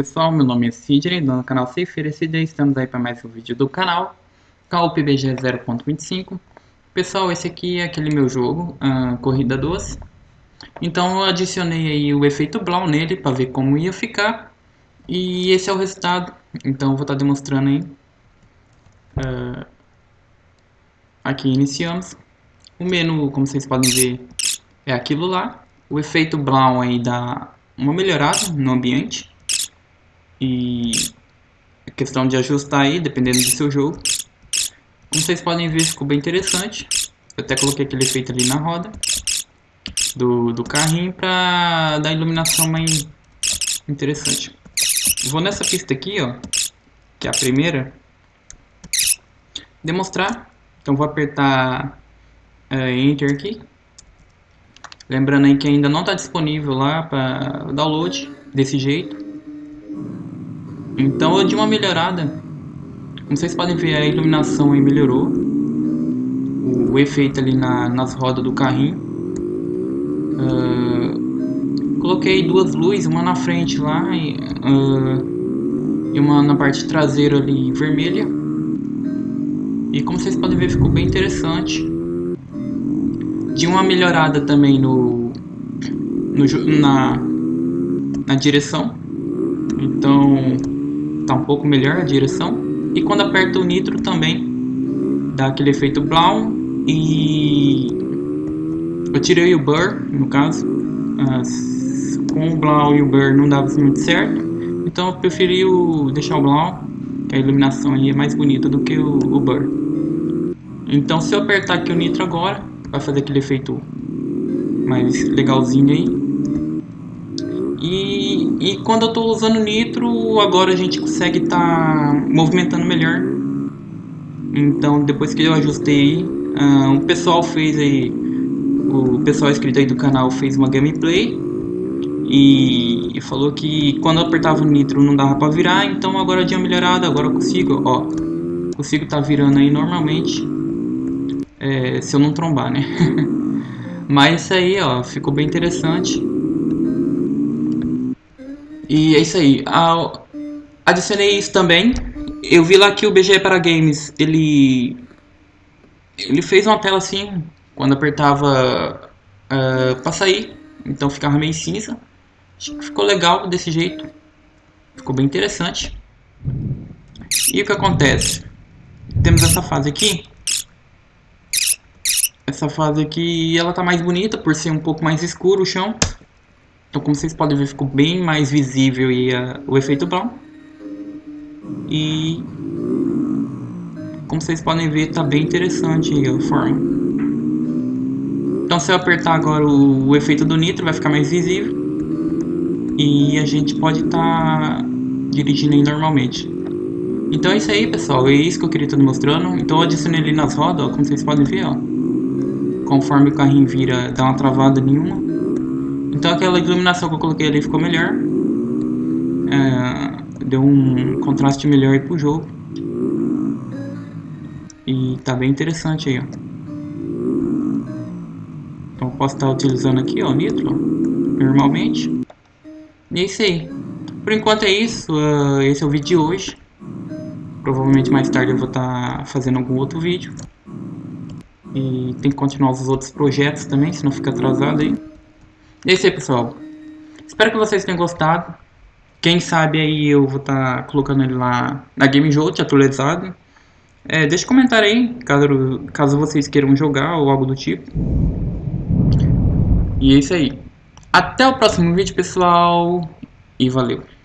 pessoal, meu nome é Sidney, dono do canal CeifeiroSD, estamos aí para mais um vídeo do canal UPBGE 0.25. Pessoal, esse aqui é aquele meu jogo, Corrida Doce. Então eu adicionei aí o efeito Blau nele para ver como ia ficar. E esse é o resultado, então eu vou estar demonstrando aí. Aqui iniciamos. O menu, como vocês podem ver, é aquilo lá. O efeito Blau aí dá uma melhorada no ambiente. E é questão de ajustar aí, dependendo do seu jogo. Como vocês podem ver, ficou bem interessante. Eu até coloquei aquele efeito ali na roda do carrinho para dar iluminação mais interessante. Vou nessa pista aqui, ó, que é a primeira, demonstrar. Então vou apertar Enter aqui. Lembrando aí que ainda não está disponível lá para download desse jeito. Então eu dei uma melhorada. Como vocês podem ver, a iluminação aí melhorou. O efeito ali nas rodas do carrinho. Coloquei duas luzes, uma na frente lá e uma na parte traseira ali vermelha. E como vocês podem ver, ficou bem interessante. De uma melhorada também na direção. Então tá um pouco melhor a direção. E quando aperta o nitro também dá aquele efeito Blau. E eu tirei o Blur, no caso. Com o Blau e o Blur não dava muito certo. Então eu preferi deixar o Blau, que a iluminação aí é mais bonita do que o Blur. Então se eu apertar aqui o nitro agora, vai fazer aquele efeito mais legalzinho aí. E quando eu estou usando nitro, agora a gente consegue estar movimentando melhor. Então depois que eu ajustei, o pessoal fez aí, o pessoal inscrito aí do canal fez uma gameplay e falou que quando eu apertava o nitro não dava para virar. Então agora deu uma melhorada, agora eu consigo, ó, consigo estar virando aí normalmente. Se eu não trombar, né? Mas isso aí, ó, ficou bem interessante. E é isso aí. Adicionei isso também. Eu vi lá que o BGE para Games, ele fez uma tela assim, quando apertava para sair, então ficava meio cinza. Acho que ficou legal desse jeito. Ficou bem interessante. E o que acontece? Temos essa fase aqui. Essa fase aqui, ela tá mais bonita por ser um pouco mais escuro o chão. Então como vocês podem ver, ficou bem mais visível aí o efeito Blau. E como vocês podem ver, tá bem interessante aí a forma. Então se eu apertar agora o efeito do nitro, vai ficar mais visível. E a gente pode tá dirigindo aí normalmente. Então é isso aí, pessoal, é isso que eu queria estar mostrando. Então eu adicionei ele nas rodas, ó, como vocês podem ver, ó. Conforme o carrinho vira, dá uma travada nenhuma. Então aquela iluminação que eu coloquei ali ficou melhor. Deu um contraste melhor aí pro jogo. E tá bem interessante aí, ó. Então eu posso estar utilizando aqui, ó, o nitro, ó, normalmente. E é isso aí. Por enquanto é isso. Esse é o vídeo de hoje. Provavelmente mais tarde eu vou estar fazendo algum outro vídeo. E tem que continuar os outros projetos também, senão fica atrasado aí. E é isso aí, pessoal. Espero que vocês tenham gostado. Quem sabe aí eu vou estar colocando ele lá na GameJolt atualizado. Deixa um comentário aí, caso vocês queiram jogar ou algo do tipo. E é isso aí. Até o próximo vídeo, pessoal. E valeu.